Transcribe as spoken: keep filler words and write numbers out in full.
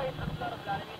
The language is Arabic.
الله يسلمك رب العالمين.